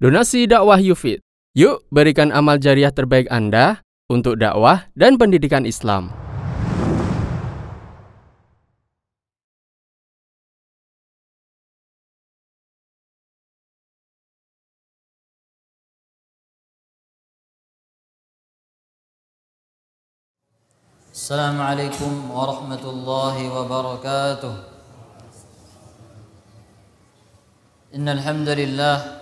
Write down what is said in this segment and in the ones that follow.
Donasi dakwah Yufid. Yuk berikan amal jariah terbaik Anda untuk dakwah dan pendidikan Islam. Assalamualaikum warahmatullahi wabarakatuh. Innal hamdalillah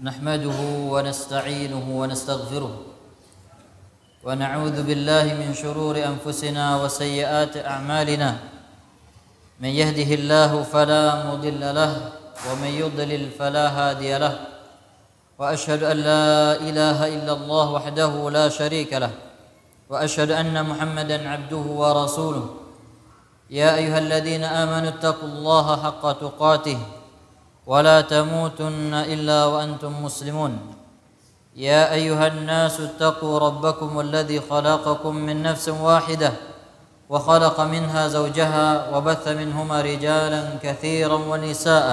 نحمده ونستعينه ونستغفره ونعوذ بالله من شرور أنفسنا وسيئات أعمالنا من يهده الله فلا مضل له ومن يضلل فلا هادي له وأشهد أن لا إله إلا الله وحده لا شريك له وأشهد أن محمدا عبده ورسوله يا أيها الذين آمنوا اتقوا الله حق تقاته ولا تموتن إلا وأنتم مسلمون يا أيها الناس اتقوا ربكم الذي خلقكم من نفس واحدة وخلق منها زوجها وبث منهما رجالا كثيرا ونساء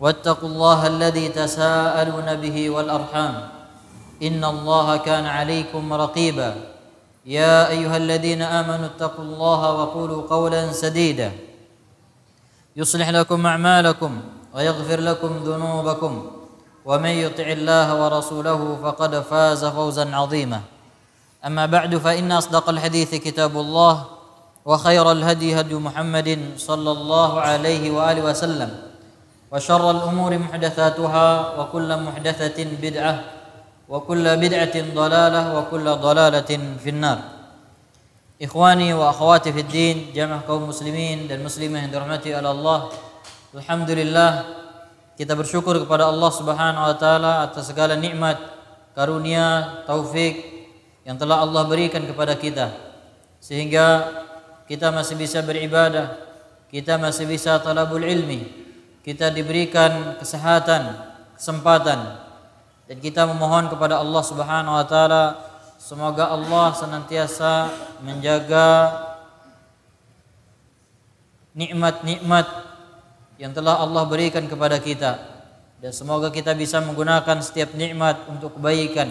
واتقوا الله الذي تساءلون به والأرحام إن الله كان عليكم رقيبا يا أيها الذين آمنوا اتقوا الله وقولوا قولا سديدا يصلح لكم أعمالكم ويغفر لكم ذنوبكم ومن يطع الله ورسوله فقد فاز فوزا عظيما أما بعد فإن أصدق الحديث كتاب الله وخير الهدي هدي محمد صلى الله عليه وآله وسلم وشر الأمور محدثاتها وكل محدثة بدعة وكل بدعة ضلالة وكل ضلالة في النار. إخواني وأخواتي في الدين جميع kaum muslimin dan muslimah dirahmati Allah. Alhamdulillah, kita bersyukur kepada Allah Subhanahu wa taala atas segala nikmat, karunia, taufik yang telah Allah berikan kepada kita sehingga kita masih bisa beribadah, kita masih bisa talabul ilmi, kita diberikan kesehatan, kesempatan, dan kita memohon kepada Allah Subhanahu wa taala semoga Allah senantiasa menjaga nikmat-nikmat yang telah Allah berikan kepada kita, dan semoga kita bisa menggunakan setiap nikmat untuk kebaikan,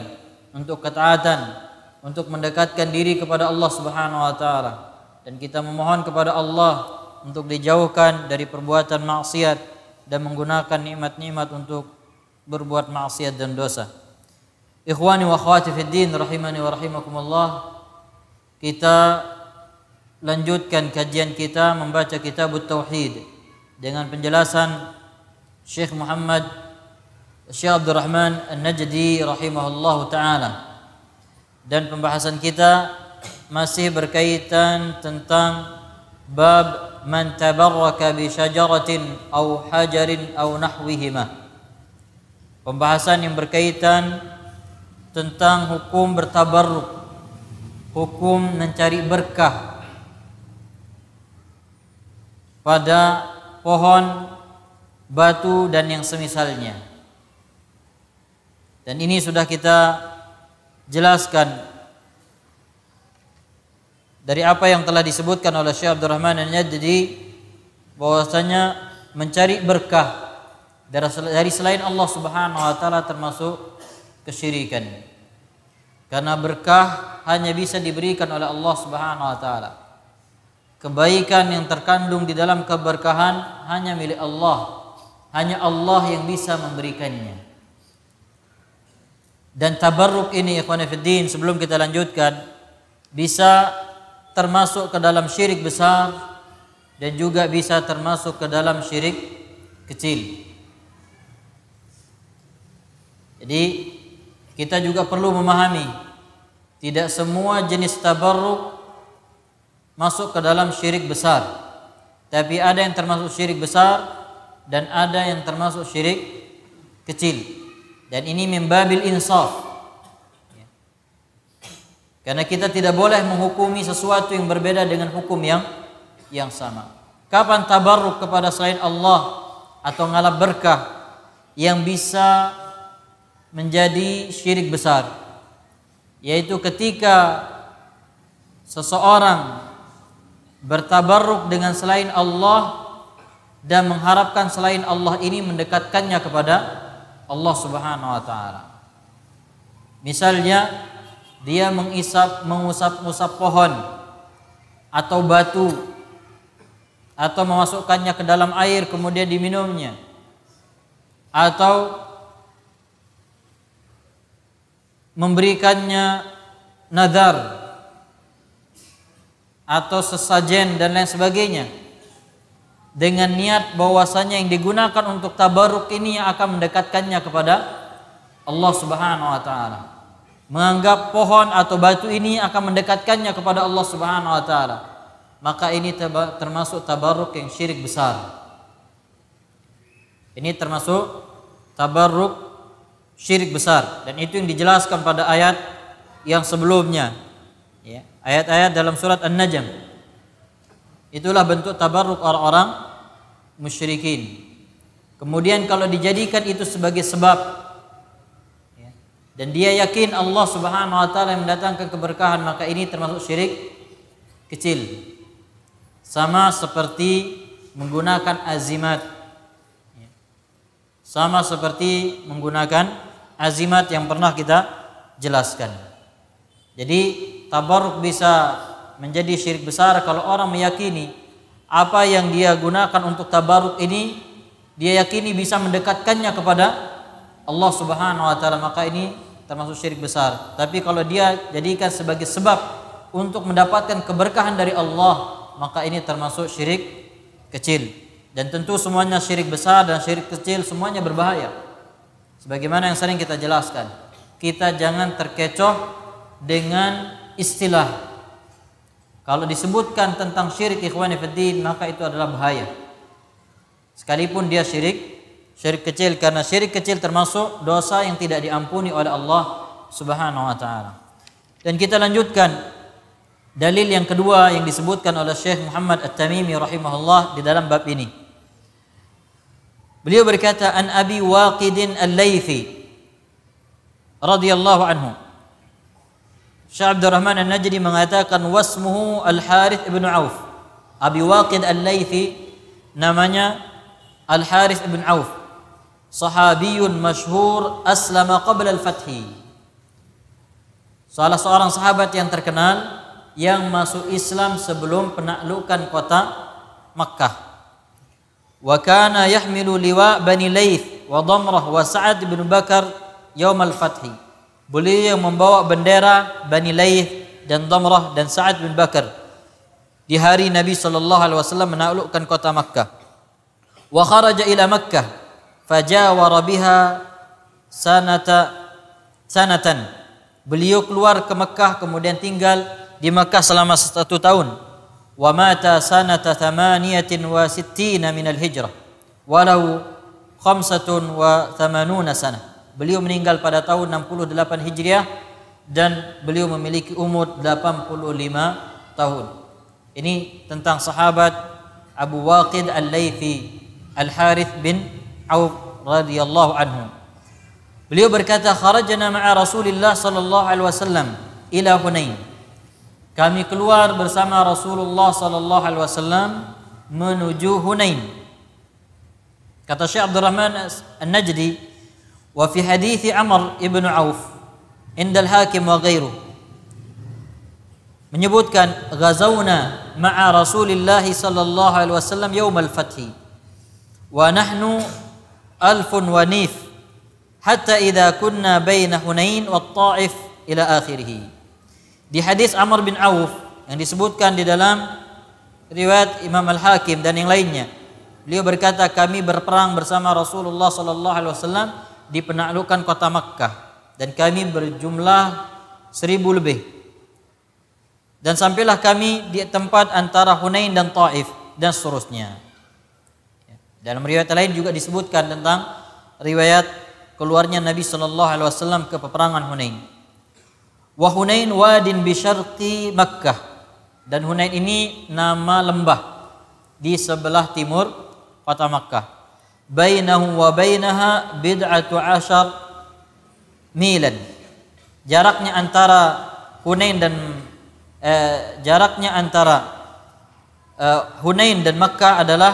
untuk ketaatan, untuk mendekatkan diri kepada Allah Subhanahu wa taala, dan kita memohon kepada Allah untuk dijauhkan dari perbuatan maksiat dan menggunakan nikmat-nikmat untuk berbuat maksiat dan dosa. Ikhwani wa akhwati fid din rahimani wa rahimakumullah, kita lanjutkan kajian kita membaca kitab Tauhid dengan penjelasan Syekh Abdurrahman An-Najdi rahimahullahu ta'ala. Dan pembahasan kita masih berkaitan tentang bab man tabarraka bi syajaratin aw hajarin aw nahwihima. Pembahasan yang berkaitan tentang hukum bertabarruk, hukum mencari berkah pada pohon, batu, dan yang semisalnya. Dan ini sudah kita jelaskan dari apa yang telah disebutkan oleh Syekh Abdurrahman An-Najdi bahwasanya mencari berkah dari selain Allah Subhanahu wa taala termasuk kesyirikan. Karena berkah hanya bisa diberikan oleh Allah Subhanahu wa taala. Kebaikan yang terkandung di dalam keberkahan hanya milik Allah. Hanya Allah yang bisa memberikannya. Dan tabarruk ini, ikhwan fillah, sebelum kita lanjutkan, bisa termasuk ke dalam syirik besar dan juga bisa termasuk ke dalam syirik kecil. Jadi kita juga perlu memahami tidak semua jenis tabarruk masuk ke dalam syirik besar, tapi ada yang termasuk syirik besar dan ada yang termasuk syirik kecil, dan ini membabil insaf, karena kita tidak boleh menghukumi sesuatu yang berbeda dengan hukum yang sama. Kapan tabarruk kepada selain Allah atau ngalap berkah yang bisa menjadi syirik besar, yaitu ketika seseorang bertabarruk dengan selain Allah dan mengharapkan selain Allah ini mendekatkannya kepada Allah Subhanahu wa taala. Misalnya dia mengusap-usap pohon atau batu atau memasukkannya ke dalam air kemudian diminumnya, atau memberikannya nadar atau sesajen dan lain sebagainya dengan niat bahwasanya yang digunakan untuk tabarruk ini akan mendekatkannya kepada Allah Subhanahu wa taala. Menganggap pohon atau batu ini akan mendekatkannya kepada Allah Subhanahu wa taala. Maka ini termasuk tabarruk yang syirik besar. Ini termasuk tabarruk syirik besar, dan itu yang dijelaskan pada ayat yang sebelumnya. Ayat-ayat dalam surat An-Najm. Itulah bentuk tabarruk orang-orang musyrikin. Kemudian kalau dijadikan itu sebagai sebab dan dia yakin Allah Subhanahu wa taala mendatangkan keberkahan, maka ini termasuk syirik kecil. Sama seperti menggunakan azimat. Sama seperti menggunakan azimat yang pernah kita jelaskan. Jadi tabarruk bisa menjadi syirik besar kalau orang meyakini apa yang dia gunakan untuk tabarruk ini dia yakini bisa mendekatkannya kepada Allah Subhanahu wa taala, maka ini termasuk syirik besar. Tapi kalau dia jadikan sebagai sebab untuk mendapatkan keberkahan dari Allah, maka ini termasuk syirik kecil. Dan tentu semuanya syirik besar dan syirik kecil semuanya berbahaya. Sebagaimana yang sering kita jelaskan, kita jangan terkecoh dengan istilah. Kalau disebutkan tentang syirik ikhwani fiddin, maka itu adalah bahaya. Sekalipun dia syirik kecil, karena syirik kecil termasuk dosa yang tidak diampuni oleh Allah Subhanahu wa taala. Dan kita lanjutkan dalil yang kedua yang disebutkan oleh Syekh Muhammad At-Tamimi rahimahullah di dalam bab ini. Beliau berkata, an Abi Waqid Al-Laithi radhiyallahu anhu, Syekh Abdurrahman An-Najdi mengatakan, wasmuhu Al-Harith ibn Awf. Abi Waqid Al-Laithi namanya Al-Harith ibn Awf, sahabiyun masyhur, aslama qabla al-fathi, salah seorang sahabat yang terkenal yang masuk Islam sebelum penaklukan kota Makkah. Wa kana yahmilu liwa Bani Layth wa Damrah wa Sa'ad ibn Bakar yaum al-fathi. Beliau yang membawa bendera Bani Layth dan Damrah dan Sa'ad bin Bakar di hari Nabi sallallahu alaihi wasallam menaklukkan kota Makkah. Wa kharaja ila Makkah fajawara biha sanatan. Beliau keluar ke Mekah kemudian tinggal di Mekah selama 1 tahun. Wa mata sanata 68 min al-hijrah walau 85 sana. Beliau meninggal pada tahun 68 Hijriah dan beliau memiliki umur 85 tahun. Ini tentang sahabat Abu Waqid Al-Laithi Al-Harith bin Awf radhiyallahu anhu. Beliau berkata, kharajna ma'a Rasulillah sallallahu alaihi wasallam ila Hunain. Kami keluar bersama Rasulullah sallallahu alaihi wasallam menuju Hunain. Kata Syekh Abdurrahman An-Najdi, wa fi hadits Amr ibn Awf inda al-Hakim wa ghairuh, menyebutkan ghazawna ma'a Rasulillah sallallahu alaihi wasallam yaum al-fath wa nahnu 1000 wanif hatta idza kunna baina Hunain wa Taif ila akhirih. Di hadis Amr bin Auf yang disebutkan di dalam riwayat Imam Al-Hakim dan yang lainnya, beliau berkata, kami berperang bersama Rasulullah sallallahu alaihi wasallam di penaklukan kota Makkah dan kami berjumlah 1000 lebih. Dan sampailah kami di tempat antara Hunain dan Taif dan seterusnya. Dalam riwayat lain juga disebutkan tentang riwayat keluarnya Nabi sallallahu alaihi wasallam ke peperangan Hunain. Wa Hunain wadin bi syarqi Makkah. Dan Hunain ini nama lembah di sebelah timur kota Makkah. Bainahu wa bainaha bid'atu 10 milan. Jaraknya antara Hunain dan Makkah adalah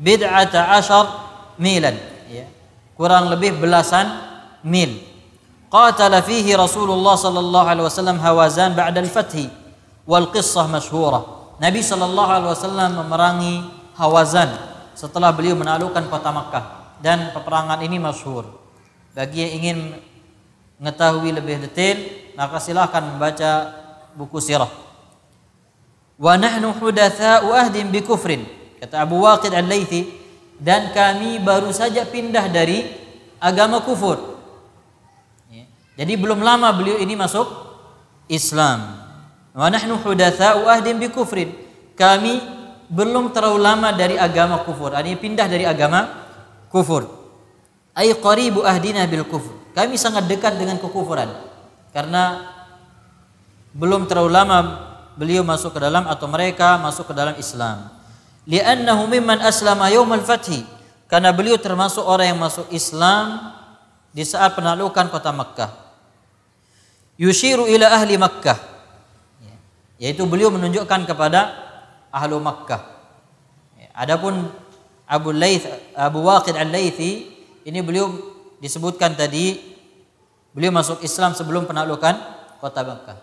bid'ata ashar milan, ya, kurang lebih belasan mil. Qatala fihi Rasulullah sallallahu alaihi wasallam Hawazan ba'da al-fathi wal qissah masyhurah. Nabi sallallahu alaihi wasallam memerangi Hawazan setelah beliau menaklukkan kota Makkah, dan peperangan ini masyhur. Bagi yang ingin mengetahui lebih detail, maka silakan membaca buku sirah. Wa nahnu hudatsa'u ahdin bi kufrin, kata Abu Waqid Al-Laithi, dan kami baru saja pindah dari agama kufur. Jadi belum lama beliau ini masuk Islam. Wa nahnu hudatsa'u ahdin bi kufrin, kami belum terlalu lama dari agama kufur. Artinya pindah dari agama kufur. Ay qaribu ahdina bil kufur, kami sangat dekat dengan kekufuran, karena belum terlalu lama beliau masuk ke dalam, atau mereka masuk ke dalam Islam. Li'annahu mimman aslama yawmal fathi, karena beliau termasuk orang yang masuk Islam di saat penaklukan kota Makkah. Yushiru ila ahli Makkah, yaitu beliau menunjukkan kepada ahlu Makkah. Adapun Abu Waqid Al-Laithi, ini beliau disebutkan tadi beliau masuk Islam sebelum penaklukan kota Makkah.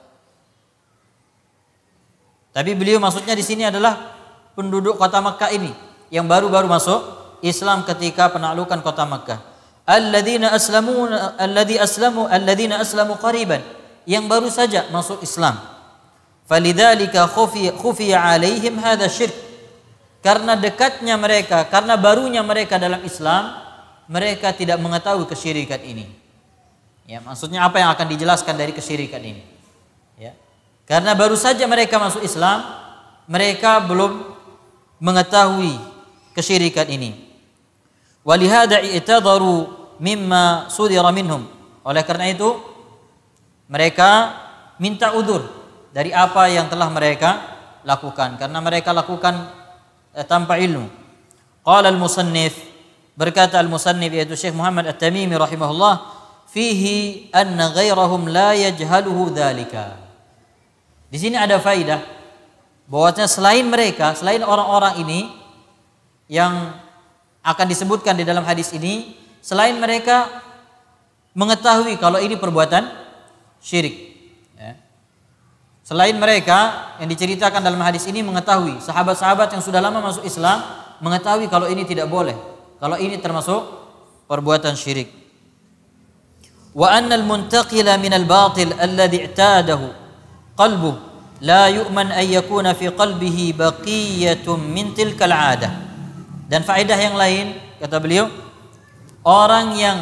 Tapi beliau maksudnya di sini adalah penduduk kota Makkah ini yang baru-baru masuk Islam ketika penaklukan kota Makkah. Alladzina aslamu qariban, yang baru saja masuk Islam. Falidzalika khufiya 'alaihim hadza syirk, karena dekatnya mereka, karena barunya mereka dalam Islam, mereka tidak mengetahui kesyirikan ini. Ya, maksudnya apa yang akan dijelaskan dari kesyirikan ini? Ya. Karena baru saja mereka masuk Islam, mereka belum mengetahui kesyirikan ini. Walihada i'tadharu mimma sudira minhum, oleh karena itu mereka minta udzur dari apa yang telah mereka lakukan, karena mereka lakukan tanpa ilmu. Qala al-musannif, berkata al-musannif yaitu Syekh Muhammad At-Tamimi rahimahullah, fihi anna ghairahum la yajhaluhu dzalika. Di sini ada faidah bahwasanya selain mereka, selain orang-orang ini yang akan disebutkan di dalam hadis ini, selain mereka mengetahui kalau ini perbuatan syirik. Selain mereka yang diceritakan dalam hadis ini mengetahui, sahabat-sahabat yang sudah lama masuk Islam mengetahui kalau ini tidak boleh, kalau ini termasuk perbuatan syirik. Wa annal muntaqila minal batil alladhi i'tadahu qalbuhu la yu'man an yakuna fi qalbihi baqiyatun min tilkal 'adah. Dan faedah yang lain, kata beliau, orang yang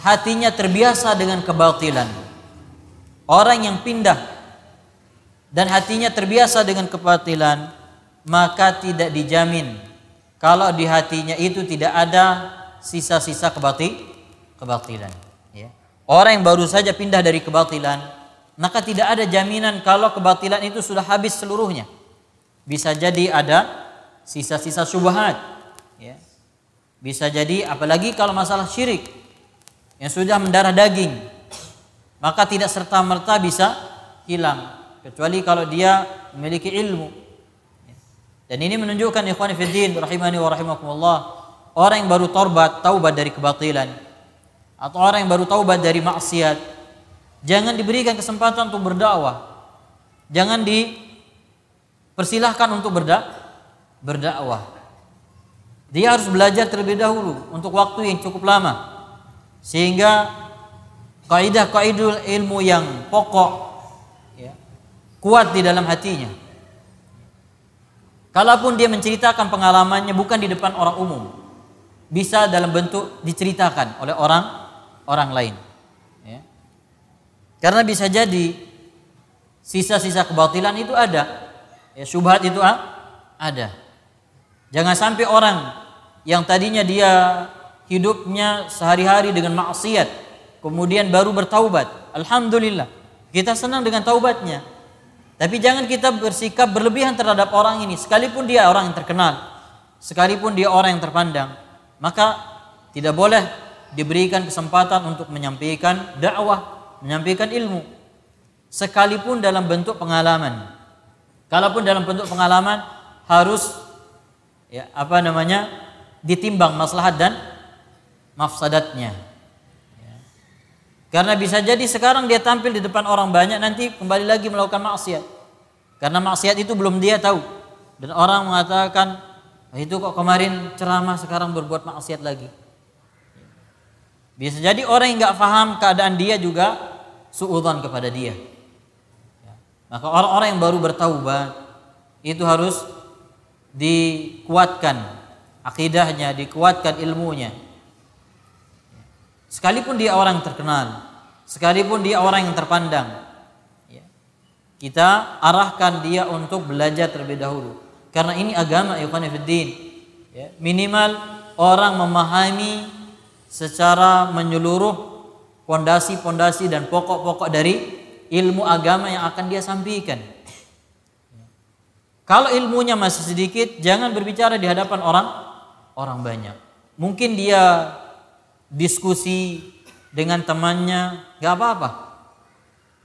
hatinya terbiasa dengan kebatilan, orang yang pindah dan hatinya terbiasa dengan kebatilan, maka tidak dijamin kalau di hatinya itu tidak ada sisa-sisa kebatilan. Ya. Orang yang baru saja pindah dari kebatilan, maka tidak ada jaminan kalau kebatilan itu sudah habis seluruhnya. Bisa jadi ada sisa-sisa syubhat. Ya. Bisa jadi, apalagi kalau masalah syirik yang sudah mendarah daging, maka tidak serta-merta bisa hilang, kecuali kalau dia memiliki ilmu. Dan ini menunjukkan, ikhwan fiddin rahimani wa rahimakumullah, orang yang baru taubat dari kebatilan, atau orang yang baru taubat dari maksiat, jangan diberikan kesempatan untuk berdakwah. Jangan dipersilahkan untuk berdakwah. Dia harus belajar terlebih dahulu untuk waktu yang cukup lama, sehingga kaidah-kaidah ilmu yang pokok kuat di dalam hatinya. Kalaupun dia menceritakan pengalamannya bukan di depan orang umum, bisa dalam bentuk diceritakan oleh orang lain. Ya. Karena bisa jadi sisa-sisa kebatilan itu ada, ya, syubhat itu ada. Jangan sampai orang yang tadinya dia hidupnya sehari-hari dengan maksiat, kemudian baru bertaubat. Alhamdulillah, kita senang dengan taubatnya. Tapi jangan kita bersikap berlebihan terhadap orang ini, sekalipun dia orang yang terkenal, sekalipun dia orang yang terpandang, maka tidak boleh diberikan kesempatan untuk menyampaikan dakwah, menyampaikan ilmu, sekalipun dalam bentuk pengalaman. Kalaupun dalam bentuk pengalaman, harus ya, apa namanya, ditimbang maslahat dan mafsadatnya. Ya. Karena bisa jadi sekarang dia tampil di depan orang banyak, nanti kembali lagi melakukan maksiat. Karena maksiat itu belum dia tahu. Dan orang mengatakan, itu kok kemarin ceramah sekarang berbuat maksiat lagi. Bisa jadi orang yang nggak paham keadaan dia juga suudzon kepada dia. Maka orang-orang yang baru bertaubat itu harus dikuatkan akidahnya, dikuatkan ilmunya. Sekalipun dia orang terkenal, sekalipun dia orang yang terpandang, kita arahkan dia untuk belajar terlebih dahulu. Karena ini agama, ikhwan fillah, minimal orang memahami secara menyeluruh pondasi-pondasi dan pokok-pokok dari ilmu agama yang akan dia sampaikan. Kalau ilmunya masih sedikit, jangan berbicara di hadapan orang banyak. Mungkin dia diskusi dengan temannya, nggak apa-apa.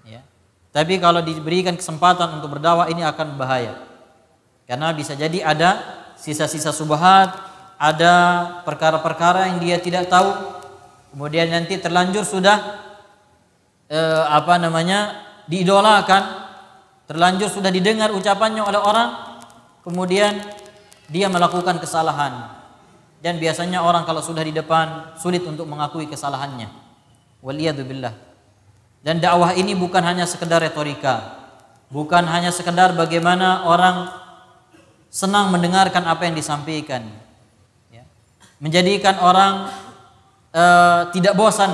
Ya. Tapi kalau diberikan kesempatan untuk berdakwah, ini akan bahaya. Karena bisa jadi ada sisa-sisa subhat, ada perkara-perkara yang dia tidak tahu. Kemudian nanti terlanjur sudah diidolakan, terlanjur sudah didengar ucapannya oleh orang, kemudian dia melakukan kesalahan. Dan biasanya orang kalau sudah di depan sulit untuk mengakui kesalahannya, waliyadzubillah. Dan dakwah ini bukan hanya sekedar retorika, bukan hanya sekedar bagaimana orang senang mendengarkan apa yang disampaikan, menjadikan orang tidak bosan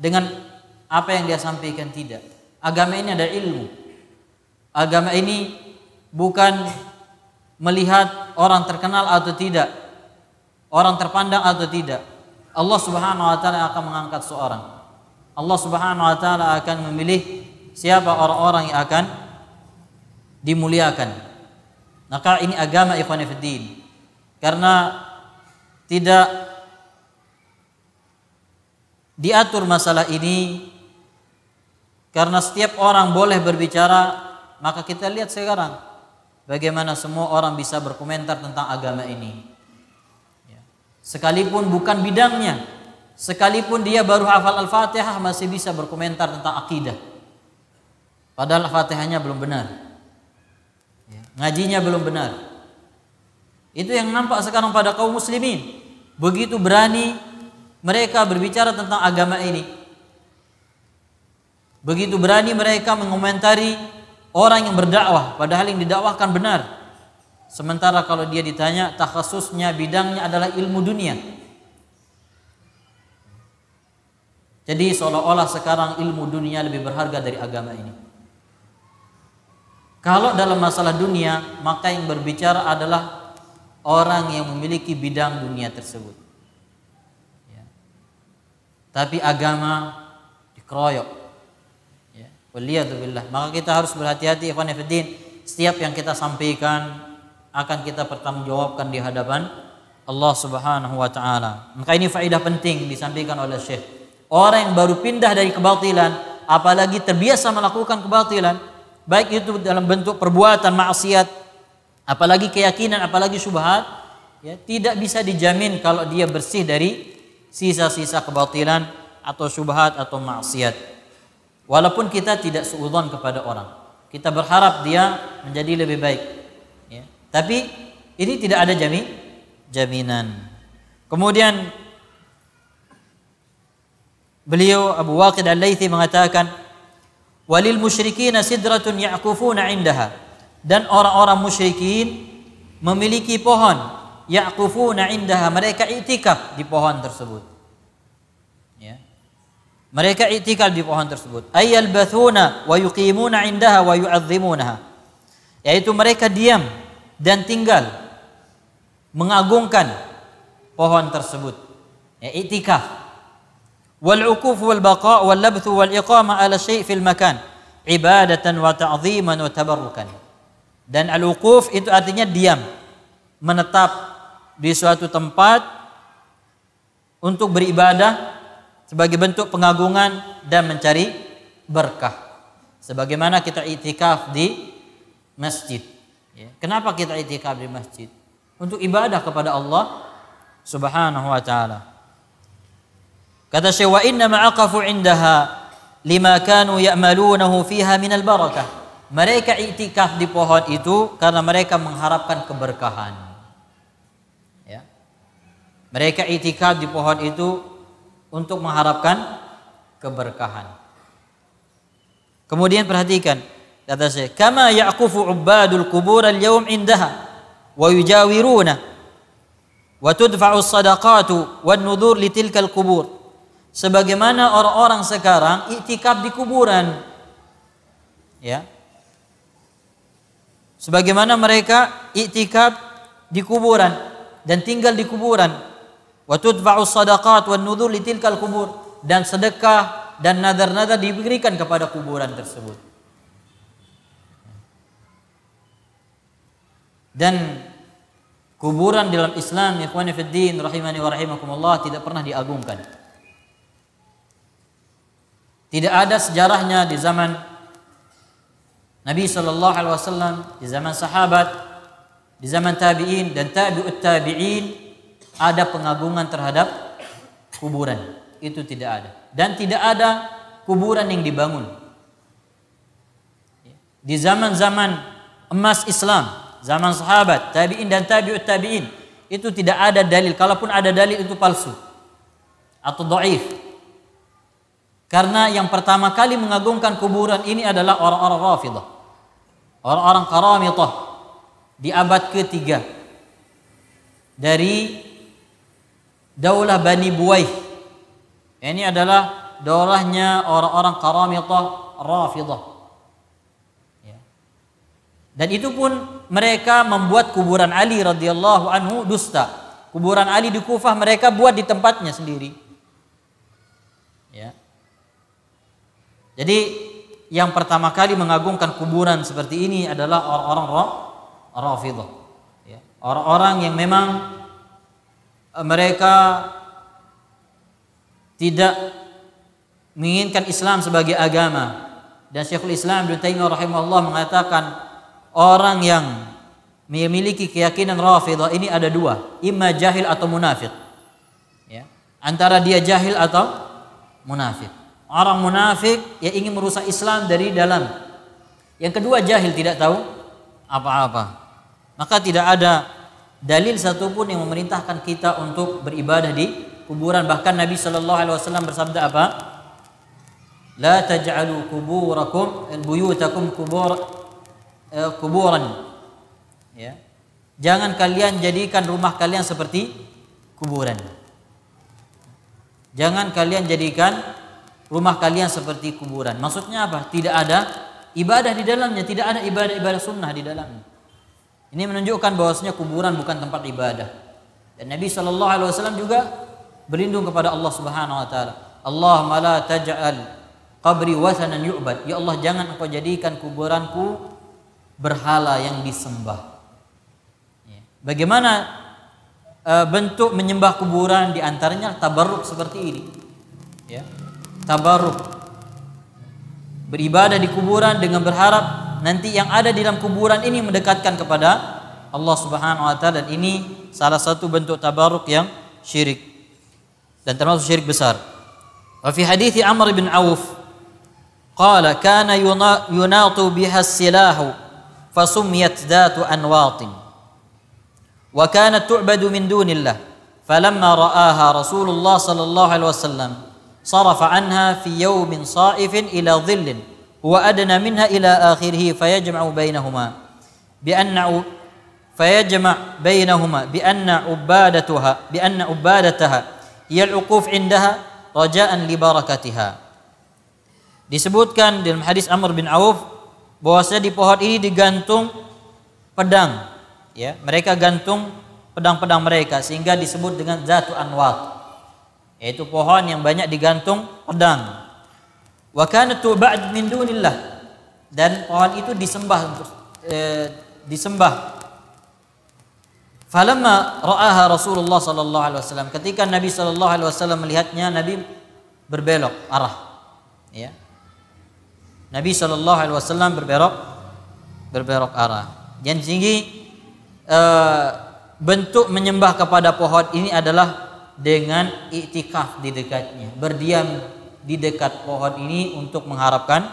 dengan apa yang dia sampaikan. Tidak. Agama ini ada ilmu. Agama ini bukan melihat orang terkenal atau tidak, orang terpandang atau tidak. Allah Subhanahu wa taala akan mengangkat seorang. Allah Subhanahu wa taala akan memilih siapa orang-orang yang akan dimuliakan. Maka ini agama, ikhwan fillah. Karena tidak diatur masalah ini, karena setiap orang boleh berbicara, maka kita lihat sekarang bagaimana semua orang bisa berkomentar tentang agama ini. Sekalipun bukan bidangnya, sekalipun dia baru hafal Al-Fatihah, masih bisa berkomentar tentang akidah. Padahal Al-Fatihahnya belum benar, ngajinya belum benar. Itu yang nampak sekarang pada kaum muslimin. Begitu berani mereka berbicara tentang agama ini. Begitu berani mereka mengomentari orang yang berdakwah, padahal yang didakwahkan benar. Sementara kalau dia ditanya, takhasusnya, bidangnya adalah ilmu dunia. Jadi seolah-olah sekarang ilmu dunia lebih berharga dari agama ini. Kalau dalam masalah dunia, maka yang berbicara adalah orang yang memiliki bidang dunia tersebut. Ya. Tapi agama dikeroyok. Maka kita harus berhati-hati, ikhwan fillah. Setiap yang kita sampaikan akan kita pertanggungjawabkan di hadapan Allah Subhanahu wa taala. Maka ini faedah penting disampaikan oleh Syekh. Orang yang baru pindah dari kebatilan, apalagi terbiasa melakukan kebatilan, baik itu dalam bentuk perbuatan maksiat, apalagi keyakinan, apalagi syubhat, ya, tidak bisa dijamin kalau dia bersih dari sisa-sisa kebatilan atau syubhat atau maksiat. Walaupun kita tidak suudzon kepada orang, kita berharap dia menjadi lebih baik, ya. Tapi ini tidak ada jaminan. Kemudian beliau Abu Waqid Al-Laithi mengatakan, walil musyrikina sidratun ya'kufuna indaha, dan orang-orang musyrikin memiliki pohon, ya'kufuna indaha, mereka i'tikaf di pohon tersebut. Mereka i'tikaf di pohon tersebut. Ayyal bathuna wa yuqimuna indaha wa yu'azzimunaha. Yaitu mereka diam dan tinggal mengagungkan pohon tersebut. Ya, i'tikaf. Wal uquf wal baqa' wal labth wal iqamah ala syai' fil makan ibadatan wa ta'dhiman wa tabarrukan. Dan al-uquf itu artinya diam, menetap di suatu tempat untuk beribadah sebagai bentuk pengagungan dan mencari berkah. Sebagaimana kita i'tikaf di masjid. Kenapa kita i'tikaf di masjid? untuk ibadah kepada Allah Subhanahu wa ta'ala. Kata Syekh, wa inna ma'aqafu indaha lima kanu ya'malunahu fiha minal barakah. Mereka i'tikaf di pohon itu karena mereka mengharapkan keberkahan. Ya. Mereka i'tikaf di pohon itu untuk mengharapkan keberkahan. Kemudian perhatikan, kata Syekh, kama ya'qufu 'ubbadul qubur al-yawm indaha wa yujawiruna wa tudfa'u as-sadaqatu wan nudhur li tilka al-qubur. Sebagaimana orang-orang sekarang iktikaf di kuburan, ya, sebagaimana mereka iktikaf di kuburan dan tinggal di kuburan. Wa tudfa'u as-sadaqat wan nudhur li tilka al-qubur, dan sedekah dan nazar-nazar diberikan kepada kuburan tersebut. Dan kuburan dalam Islam, ikhwani fiddin rahimani wa rahimakumullah, tidak pernah diagungkan. Tidak ada sejarahnya di zaman Nabi sallallahu alaihi wasallam, di zaman sahabat, di zaman tabi'in dan tabi'ut tabi'in ada pengagungan terhadap kuburan. Itu tidak ada. Dan tidak ada kuburan yang dibangun. Di zaman-zaman emas Islam, zaman sahabat, tabi'in dan tabi'ut tabi'in, itu tidak ada dalil. Kalaupun ada dalil, itu palsu atau dhaif. Karena yang pertama kali mengagungkan kuburan ini adalah orang-orang Rafidah, orang-orang Qaramitah di abad ke-3 dari daulah Bani Buwaih. Ini adalah daulahnya orang-orang Qaramitah Rafidah. Dan itu pun mereka membuat kuburan Ali radhiyallahu anhu dusta. Kuburan Ali di Kufah mereka buat di tempatnya sendiri. Ya. Jadi yang pertama kali mengagungkan kuburan seperti ini adalah orang-orang Rafidah. Ya. Orang-orang yang memang mereka tidak menginginkan Islam sebagai agama. Dan Syekhul Islam Ibn Taimiyyah rahimahullah mengatakan, orang yang memiliki keyakinan Rafidah ini ada dua, imma jahil atau munafik. Ya. Antara dia jahil atau munafik. Orang munafik yang ingin merusak Islam dari dalam. Yang kedua jahil, tidak tahu apa-apa. Maka tidak ada dalil satupun yang memerintahkan kita untuk beribadah di kuburan. Bahkan Nabi Shallallahu Alaihi Wasallam bersabda apa? La taj'alu kuburakum buyutakum kubur kuburan, ya. Jangan kalian jadikan rumah kalian seperti kuburan. Jangan kalian jadikan rumah kalian seperti kuburan. Maksudnya apa? Tidak ada ibadah di dalamnya, tidak ada ibadah-ibadah sunnah di dalamnya. Ini menunjukkan bahwasanya kuburan bukan tempat ibadah. Dan Nabi Shallallahu Alaihi Wasallam juga berlindung kepada Allah Subhanahu Wa Taala. Allahumma la taj'al qabri wathanan yu'bad. Ya Allah, jangan engkau jadikan kuburanku berhala yang disembah. Bagaimana bentuk menyembah kuburan? Di antaranya tabarruk seperti ini, ya. Tabarruk, beribadah di kuburan dengan berharap nanti yang ada di dalam kuburan ini mendekatkan kepada Allah Subhanahu Wa Taala. Dan ini salah satu bentuk tabarruk yang syirik dan termasuk syirik besar. Wa fi hadithi Amr ibn Awf qala kana yunatu biha as-silahu فسميت ذات أنواط وكانت تعبد من دون الله فلما رآها رسول الله صلى الله عليه وسلم صرف عنها في يوم صائف إلى ظل هو أدنى منها إلى آخره فيجمع بينهما بأن عبادتها هي الوقوف عندها رجاء لبركتها. Disebutkan dalam hadis Amr bin Awf bahwasanya di pohon ini digantung pedang, ya, mereka gantung pedang-pedang mereka sehingga disebut dengan Zatu Anwat, yaitu pohon yang banyak digantung pedang. Wa kana tu'bad min dunillah, dan pohon itu disembah untuk disembah. Falamma ra'aha Rasulullah sallallahu alaihi wasallam, ketika Nabi sallallahu alaihi wasallam melihatnya, Nabi berbelok arah, ya. Nabi Shallallahu Alaihi Wasallam berberok arah. Yang tinggi bentuk menyembah kepada pohon ini adalah dengan iktikaf di dekatnya, berdiam di dekat pohon ini untuk mengharapkan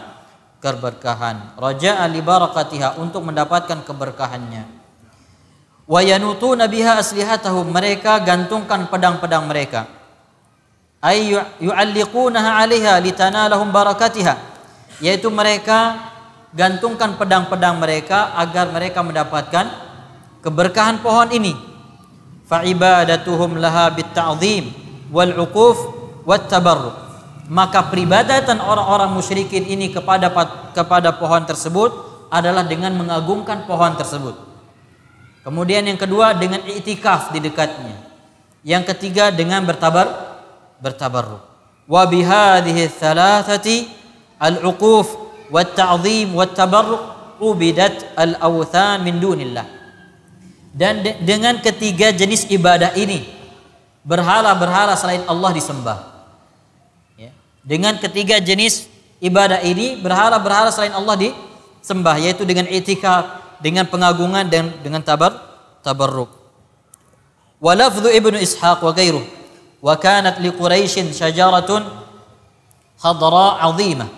keberkahan. Raja'a li barakatiha, untuk mendapatkan keberkahannya. Wa yanutuna biha aslihatahum, mereka gantungkan pedang-pedang mereka. Ay yu'alliqunaha 'alaiha litanalahum barakatiha, yaitu mereka gantungkan pedang-pedang mereka agar mereka mendapatkan keberkahan pohon ini. Fa'ibadatuhum laha bitta'zim wal'uquf wattabarruk, maka peribadatan orang-orang musyrikin ini kepada pohon tersebut adalah dengan mengagungkan pohon tersebut. Kemudian yang kedua dengan i'tikaf di dekatnya. Yang ketiga dengan bertabarruk. Wa bihadhihi tsalatsati al-uquf watta'zim wattabarruk ubidat al-awthan min dunillah. Dan dengan ketiga jenis ibadah ini, berhala-berhala selain Allah disembah. Dengan ketiga jenis ibadah ini, berhala-berhala selain Allah disembah, yaitu dengan i'tikaf, dengan pengagungan, dan dengan tabarruk. Wa lafdhu Ibnu Ishaq wa ghairuh, wa kanat li Quraisyin syajaratun khadra 'azimah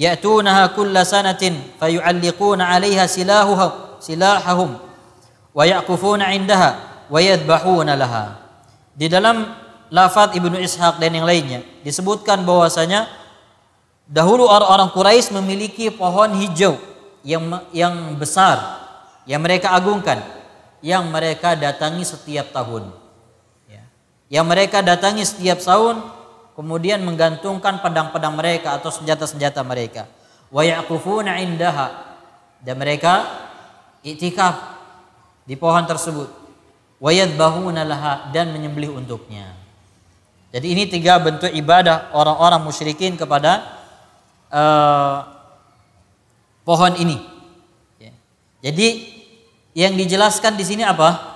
ya'tunaha kulla sanatin fayu'alliquna 'alayha silahahum wa yaqufuna 'indaha wa yadhbahuna laha. Di dalam lafaz Ibnu Ishaq dan yang lainnya disebutkan bahwasanya dahulu orang-orang Quraisy memiliki pohon hijau yang besar yang mereka agungkan, yang mereka datangi setiap tahun. Yang mereka datangi setiap tahun, kemudian menggantungkan pedang-pedang mereka atau senjata-senjata mereka. Wa yaqufuna 'indaha, dan mereka i'tikaf di pohon tersebut. Wa yadhbahuna laha, dan menyembelih untuknya. Jadi ini tiga bentuk ibadah orang-orang musyrikin kepada pohon ini. Jadi yang dijelaskan di sini apa?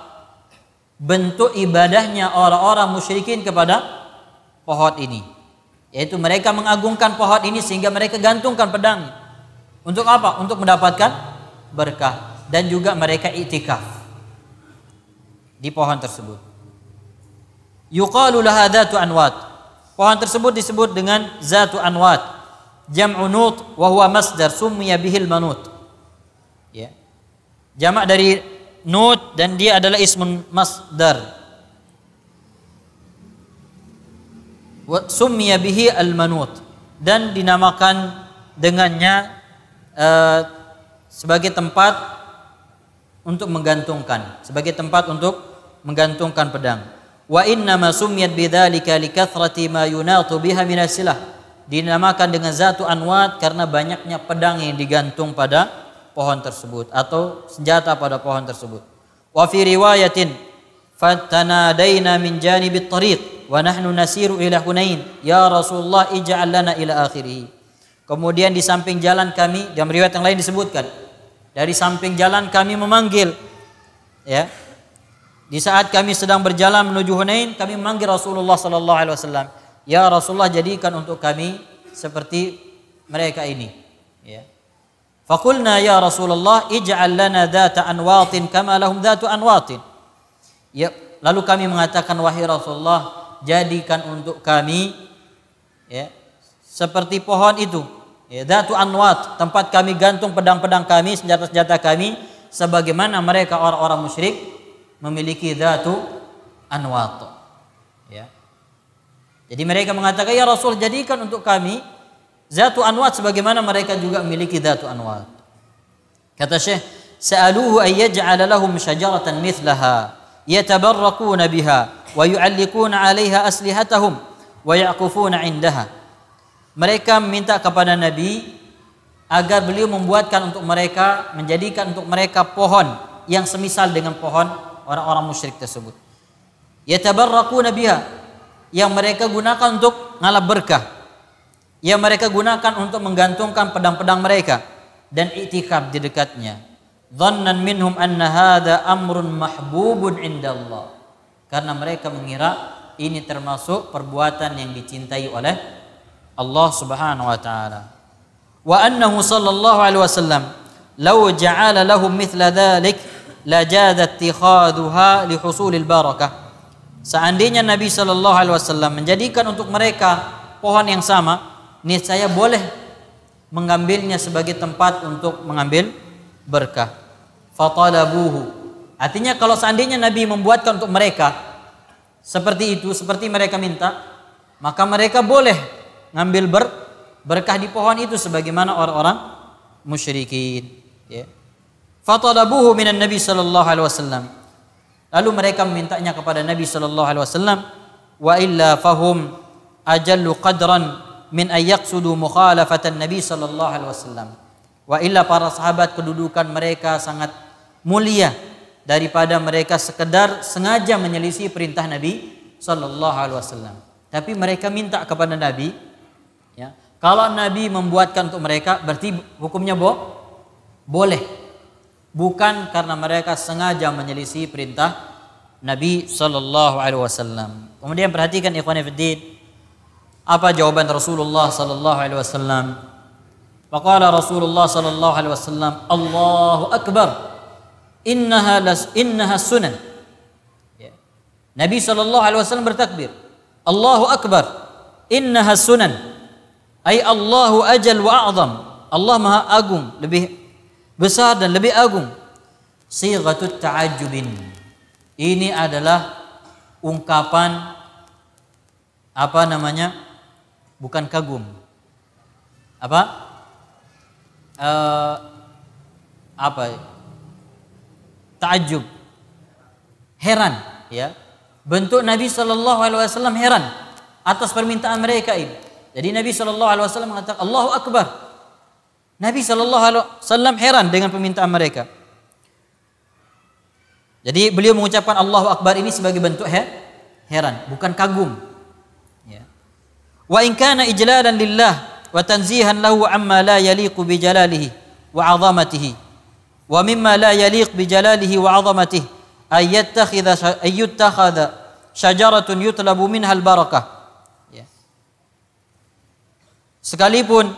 Bentuk ibadahnya orang-orang musyrikin kepada pohon ini, yaitu mereka mengagungkan pohon ini sehingga mereka gantungkan pedang. Untuk apa? Untuk mendapatkan berkah. Dan juga mereka i'tikaf di pohon tersebut. Yuqalu laha Zatu Anwat, pohon tersebut disebut dengan Zatu Anwat, jam'u nut wa huwa masdar summiya bihil manut, ya, jamak dari nut dan dia adalah ismun masdar. Wa summiya bihi al manut, dan dinamakan dengannya sebagai tempat untuk menggantungkan, sebagai tempat untuk menggantungkan pedang. Wa inna ma sumiyat bidzalika likathrati ma yunatu biha min as-silah, dinamakan dengan Zatu Anwat karena banyaknya pedang yang digantung pada pohon tersebut atau senjata pada pohon tersebut. Wa fi riwayatin fatanadaina min janibit tariq wa nahnu nasiru ila Hunain ya Rasulullah ij'al lana ila akhirih. Kemudian di samping jalan kami, dalam riwayat yang lain disebutkan, dari samping jalan kami memanggil, ya, di saat kami sedang berjalan menuju Hunain, kami memanggil Rasulullah sallallahu alaihi wasallam, ya Rasulullah jadikan untuk kami seperti mereka ini, ya. Faqulna ya Rasulullah ij'al lana Zata Anwatin kama lahum Zatu Anwatin, ya, lalu kami mengatakan wahai Rasulullah jadikan untuk kami, ya, seperti pohon itu, Zatu Anwat, tempat kami gantung pedang-pedang kami, senjata-senjata kami, sebagaimana mereka orang-orang musyrik memiliki Zatu Anwat, ya. Jadi mereka mengatakan ya Rasul jadikan untuk kami Zatu Anwat sebagaimana mereka juga memiliki Zatu Anwat. Kata Syekh, sa'aluhu ay yaj'ala lahum syajaratan mithlaha yatabarrakuna biha wa yu'alliquna 'alaiha aslihatahum wa yaqufuna 'indaha. Mereka meminta kepada Nabi agar beliau membuatkan untuk mereka, menjadikan untuk mereka pohon yang semisal dengan pohon orang-orang musyrik tersebut. Yatabarrakuna biha, yang mereka gunakan untuk ngalap berkah, yang mereka gunakan untuk menggantungkan pedang-pedang mereka dan i'tikaf di dekatnya. Dhannan minhum anna hadha amrun mahbubun indallah, karena mereka mengira ini termasuk perbuatan yang dicintai oleh Allah Subhanahu wa ta'ala. Wa annahu sallallahu alaihi wasallam law ja'ala lahum mithla dhalik la jadza ittikhaduha li husulil barakah. Seandainya Nabi sallallahu alaihi wasallam menjadikan untuk mereka pohon yang sama, niscaya boleh mengambilnya sebagai tempat untuk mengambil berkah. Fatalabuhu, artinya kalau seandainya Nabi membuatkan untuk mereka seperti itu, seperti mereka minta, maka mereka boleh ngambil berkah di pohon itu sebagaimana orang-orang musyrikin. Fatalabuhu minan Nabi sallallahu alaihi wasallam, lalu mereka memintanya kepada Nabi sallallahu alaihi wasallam. Wa illa fahum ajallu qadran min ayyaqsudu mukhalafatan Nabi sallallahu alaihi wasallam. Wa illa, para sahabat kedudukan mereka sangat mulia daripada mereka sekedar sengaja menyelisih perintah Nabi sallallahu alaihi wasallam. Tapi mereka minta kepada Nabi, ya. Kalau Nabi membuatkan untuk mereka, berarti hukumnya boleh. Bukan karena mereka sengaja menyelisih perintah Nabi sallallahu alaihi wasallam. Kemudian perhatikan ikhwan fillah, apa jawaban Rasulullah sallallahu alaihi wasallam? Faqala Rasulullah sallallahu alaihi wasallam, Allahu akbar. Innaha sunan. Nabi sallallahu alaihi wasallam bertakbir, Allahu akbar, innaha sunan, ay Allahu ajal wa a'zam, Allah maha agung, lebih besar dan lebih agung. Sighatut ta'ajjubin, ini adalah ungkapan bukan kagum, ta'ajjub, heran, ya. Bentuk Nabi sallallahu alaihi wasallam heran atas permintaan mereka ini. Jadi Nabi sallallahu alaihi wasallam mengatakan Allahu akbar. Nabi sallallahu alaihi wasallam heran dengan permintaan mereka. Jadi beliau mengucapkan Allahu akbar ini sebagai bentuk heran, bukan kagum. Ya. Wa in kana ijlalan lillah wa tanzihan lahu amma la yaliqu bi jalalihi wa 'azamatihi. Wa mimma la yaliq bi jalalihi wa 'azamatihi ay yattakhadha syajaratun yutlabu minha al-barakah. Sekalipun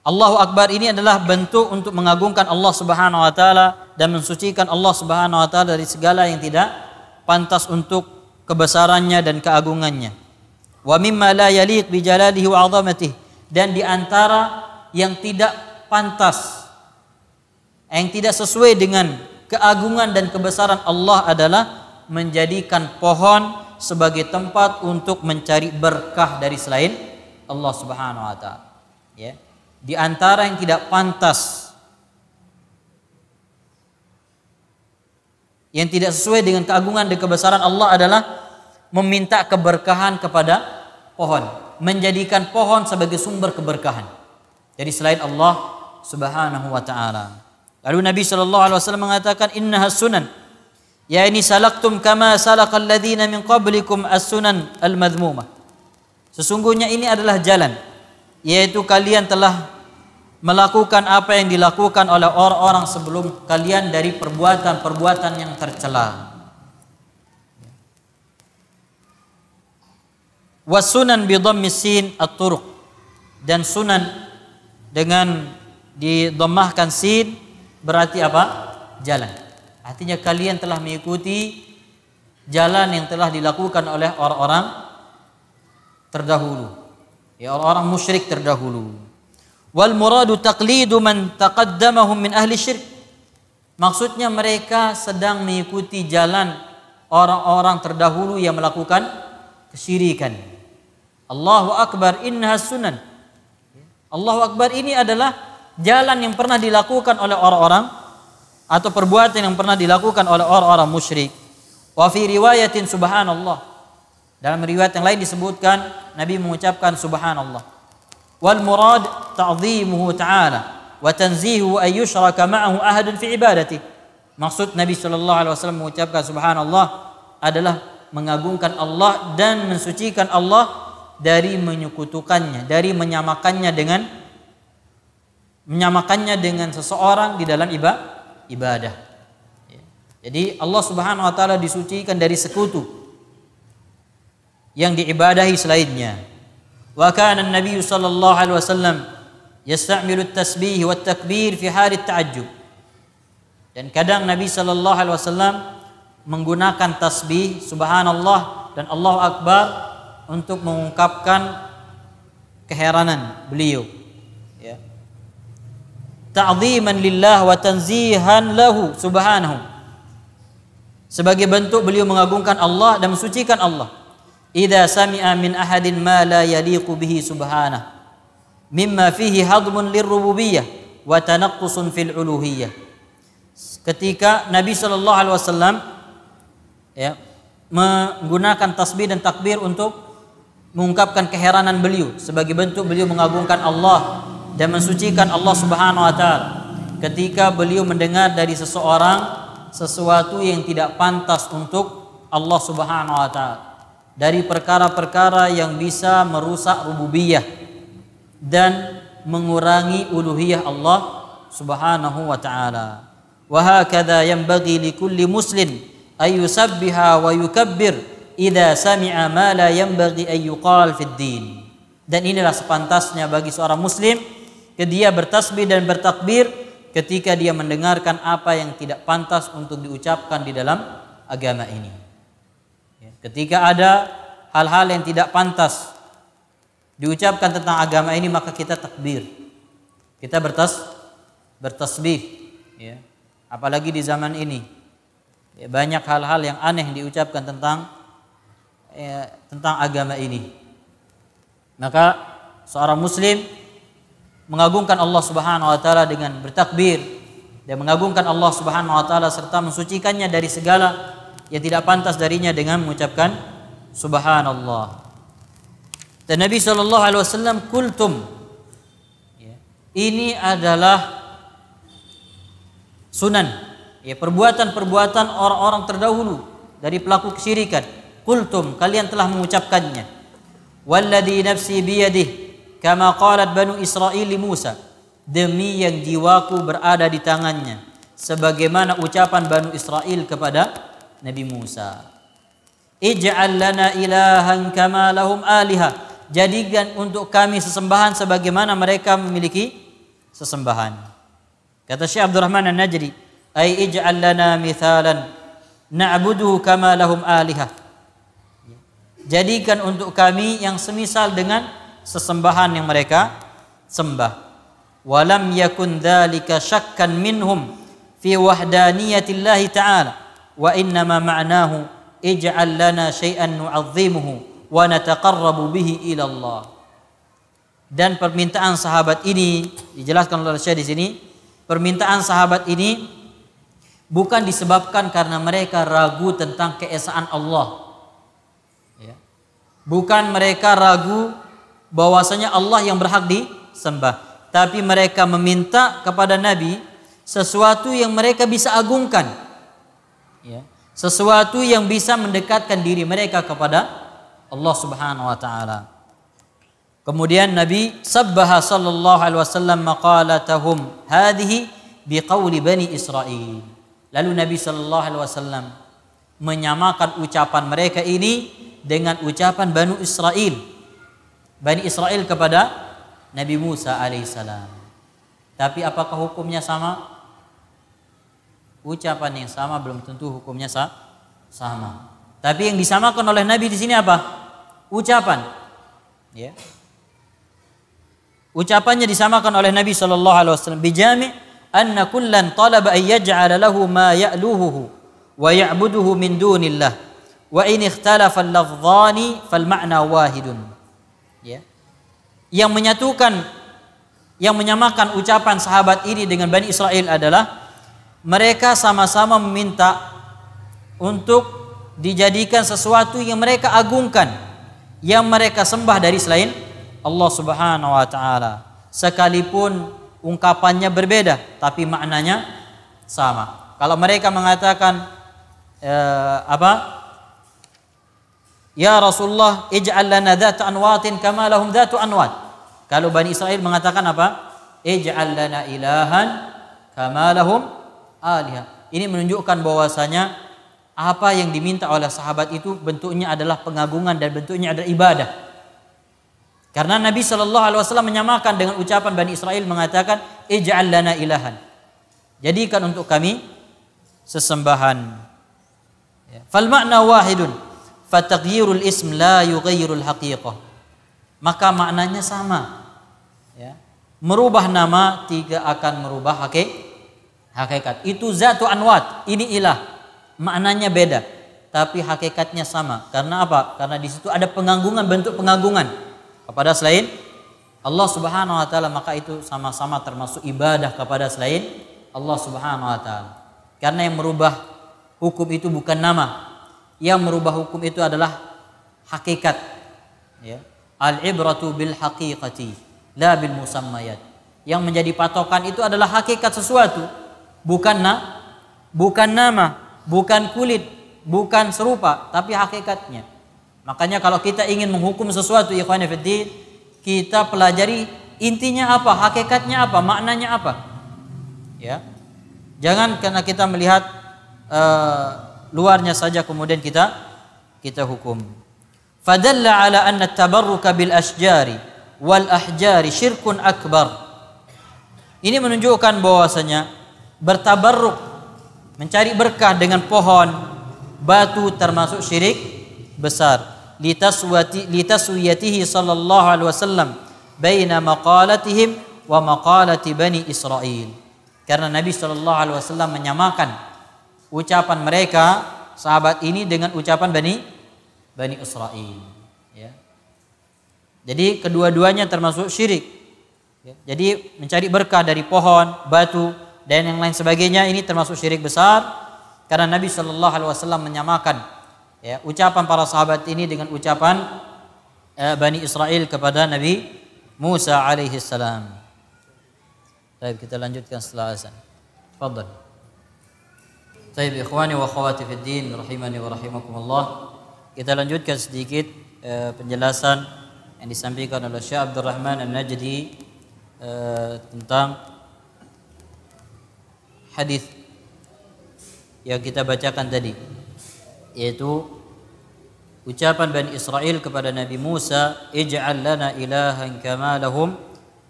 Allahu akbar ini adalah bentuk untuk mengagungkan Allah Subhanahu wa taala dan mensucikan Allah Subhanahu wa taala dari segala yang tidak pantas untuk kebesarannya dan keagungannya. Wa mimma la yaliq bi jalalihi wa 'azamatihi, dan di antara yang tidak pantas, yang tidak sesuai dengan keagungan dan kebesaran Allah adalah menjadikan pohon sebagai tempat untuk mencari berkah dari selain Allah Subhanahu wa taala. Ya. Di antara yang tidak pantas, yang tidak sesuai dengan keagungan dan kebesaran Allah adalah meminta keberkahan kepada pohon, menjadikan pohon sebagai sumber keberkahan. Jadi selain Allah Subhanahu wa taala. Lalu Nabi sallallahu alaihi wasallam mengatakan innaha sunan, ya'ni salaktum kama salakal ladzina min qablikum as-sunan al-madhmumah. Sesungguhnya ini adalah jalan, yaitu kalian telah melakukan apa yang dilakukan oleh orang-orang sebelum kalian dari perbuatan-perbuatan yang tercela. Was-sunan bi dhammi sin at-turuq, dan sunan dengan didomahkan sin berarti apa? Jalan. Artinya kalian telah mengikuti jalan yang telah dilakukan oleh orang-orang terdahulu, ya, orang-orang musyrik terdahulu. Wal muradu taqlidu man taqaddamahum min ahli syirk, maksudnya mereka sedang mengikuti jalan orang-orang terdahulu yang melakukan kesyirikan. Allahu akbar innaha sunan, Allahu akbar ini adalah jalan yang pernah dilakukan oleh orang-orang atau perbuatan yang pernah dilakukan oleh orang-orang musyrik. Wa fi riwayatin subhanallah, dalam riwayat yang lain disebutkan Nabi mengucapkan subhanallah. Wal murad ta'dhimuhu ta'ala wa tanzihu ay yushraka ma'ahu ahadun fi ibadati. Maksud Nabi sallallahu alaihi wasallam mengucapkan subhanallah adalah mengagungkan Allah dan mensucikan Allah dari menyekutukannya, dari menyamakannya dengan seseorang di dalam ibadah. Jadi Allah Subhanahu wa taala disucikan dari sekutu yang diibadahi selainnya. Wa kana an-nabiy sallallahu alaihi wasallam yasta'milu at-tasbih wa at-takbir fi hal at-ta'ajjub. Dan kadang Nabi Shallallahu Alaihi Wasallam menggunakan tasbih Subhanallah dan Allahu Akbar untuk mengungkapkan keheranan beliau. Ya. Ta'ziman lillah wa tanzihan lahu subhanahu. Sebagai bentuk beliau mengagungkan Allah dan mensucikan Allah. Idza sami'a min ahadin ma la yaliqu bihi subhanahu mimma fihi hadmun lirrububiyyah wa tanaqqusun fil uluhiyyah. Ketika Nabi Shallallahu Alaihi Wasallam ya, menggunakan tasbih dan takbir untuk mengungkapkan keheranan beliau sebagai bentuk beliau mengagungkan Allah dan mensucikan Allah Subhanahu wa taala. Ketika beliau mendengar dari seseorang sesuatu yang tidak pantas untuk Allah Subhanahu wa taala, dari perkara-perkara yang bisa merusak rububiyah dan mengurangi uluhiyah Allah Subhanahu wa taala. وهكذا ينبغي لكل مسلم أن يسبح ويكبر إذا سمع ما لا ينبغي أن يقال في الدين. Dan inilah sepantasnya bagi seorang muslim ketika bertasbih dan bertakbir ketika dia mendengarkan apa yang tidak pantas untuk diucapkan di dalam agama ini. Ketika ada hal-hal yang tidak pantas diucapkan tentang agama ini, maka kita takbir, kita bertasbih. Apalagi di zaman ini ya, banyak hal-hal yang aneh diucapkan tentang agama ini. Maka seorang muslim mengagungkan Allah Subhanahu wa taala dengan bertakbir dan mengagungkan Allah Subhanahu wa taala serta mensucikannya dari segala yang tidak pantas darinya dengan mengucapkan subhanallah. Dan Nabi sallallahu alaihi wasallam kultum. Ini adalah sunan, ya, perbuatan-perbuatan orang-orang terdahulu dari pelaku kesyirikan. Qultum, kalian telah mengucapkannya. Walladhi nafsi biyadih kama qalat Banu Israil li Musa, demi yang jiwaku berada di tangannya sebagaimana ucapan Banu Israil kepada Nabi Musa. Ij'al lana ilahan kama lahum aliha, jadikan untuk kami sesembahan sebagaimana mereka memiliki sesembahan. Kata Syekh Abdurrahman An-Najdi, "Ai ij'al lana mithalan na'buduhu kama lahum alihah." Jadikan untuk kami yang semisal dengan sesembahan yang mereka sembah. Wa lam yakun dzalika syakkan minhum fi wahdaniyatillahi ta'ala, wa inna ma ma'nahu ij'al lana syai'an nu'azzimuhu wa nataqarrabu bihi ila Allah. Dan permintaan sahabat ini dijelaskan oleh Syekh di sini. Permintaan sahabat ini bukan disebabkan karena mereka ragu tentang keesaan Allah. Bukan mereka ragu bahwasanya Allah yang berhak disembah, tapi mereka meminta kepada Nabi sesuatu yang mereka bisa agungkan, sesuatu yang bisa mendekatkan diri mereka kepada Allah Subhanahu wa taala. Kemudian Nabi sabbaha sallallahu alaihi wasallam maqalatahum hadhihi biqauli Bani Israil. Lalu Nabi sallallahu alaihi wasallam menyamakan ucapan mereka ini dengan ucapan Bani Israil. Bani Israil kepada Nabi Musa alaihissalam. Tapi apakah hukumnya sama? Ucapan yang sama belum tentu hukumnya sama. Tapi yang disamakan oleh Nabi di sini apa? Ucapan. Ya. Ucapannya disamakan oleh Nabi sallallahu alaihi wasallam bijami' anna kullan talaba ay yaj'ala lahu ma ya'luhu wa ya'buduhu min dunillah wa in ikhtalafa al-lafdhani fal ma'na wahidun. Ya. Yang menyamakan ucapan sahabat ini dengan Bani Israil adalah mereka sama-sama meminta untuk dijadikan sesuatu yang mereka agungkan, yang mereka sembah dari selain Allah Subhanahu wa taala, sekalipun ungkapannya berbeda tapi maknanya sama. Kalau mereka mengatakan Ya Rasulullah ij'al lana zatu anwatin kama lahum zatu anwat. Kalau Bani Israil mengatakan apa? Ij'al lana ilahan kama lahum aliha. Ini menunjukkan bahwasanya apa yang diminta oleh sahabat itu bentuknya adalah pengagungan dan bentuknya adalah ibadah. Karena Nabi Shallallahu Alaihi Wasallam menyamakan dengan ucapan Bani Israil mengatakan ij'al lana ilahan, jadikan untuk kami sesembahan. Fal makna wahidun, fataghyirul ism la yughayyirul haqiqah. Maka maknanya sama. Ya. Merubah nama tidak akan merubah hakikat. Itu Zatu Anwat, ini ilah. Maknanya beda, tapi hakikatnya sama. Karena apa? Karena di situ ada penganggungan, bentuk penganggungan kepada selain Allah Subhanahu wa taala, maka itu sama-sama termasuk ibadah kepada selain Allah Subhanahu wa taala. Karena yang merubah hukum itu bukan nama, yang merubah hukum itu adalah hakikat. Ya. Al-ibratu bil haqiqati, la bil musammayat. Yang menjadi patokan itu adalah hakikat sesuatu, bukan nama, bukan kulit, bukan serupa, tapi hakikatnya. Makanya kalau kita ingin menghukum sesuatu, ikhwan fillah, kita pelajari intinya apa, hakikatnya apa, maknanya apa. Ya. Jangan karena kita melihat luarnya saja kemudian kita hukum. Fadalla ala anna at-tabarruka bil ashjari wal ahjari syirkun akbar. Ini menunjukkan bahwasanya bertabarruk, mencari berkah dengan pohon, batu, termasuk syirik besar. Litaswiyatihi sallallahu alaihi wasallam baina maqalatihim wa maqalati Bani Israil. Karena Nabi sallallahu alaihi wasallam menyamakan ucapan mereka sahabat ini dengan ucapan Bani Israel. Ya. Jadi kedua-duanya termasuk syirik. Ya. Jadi mencari berkah dari pohon, batu dan yang lain sebagainya ini termasuk syirik besar. Karena Nabi Shallallahu Alaihi Wasallam menyamakan ya, ucapan para sahabat ini dengan ucapan Bani Israel kepada Nabi Musa alaihissalam. Baik, kita lanjutkan setelah azan. Fadhal. Baik, ikhwani wa akhwati fid din, rahimani wa rahimakumullah. Kita lanjutkan sedikit penjelasan yang disampaikan oleh Syekh Abdurrahman An-Najdi tentang hadis yang kita bacakan tadi, yaitu ucapan Bani Israel kepada Nabi Musa, "Ij'al lana ilahan kama lahum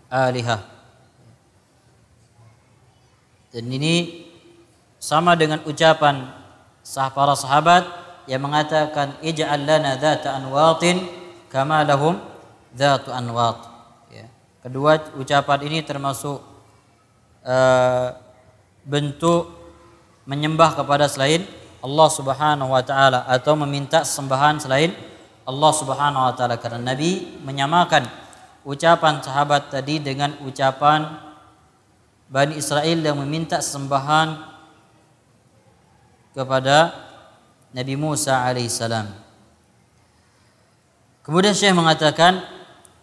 alihah." Dan ini sama dengan ucapan para sahabat yang mengatakan ij'al lana dzata anwatin kama lahum dzatu anwat. Ya. Kedua ucapan ini termasuk bentuk menyembah kepada selain Allah Subhanahu wa taala atau meminta sembahan selain Allah Subhanahu wa taala, karena Nabi menyamakan ucapan sahabat tadi dengan ucapan Bani Israel yang meminta sembahan kepada Nabi Musa alaihissalam. Kemudian Syekh mengatakan,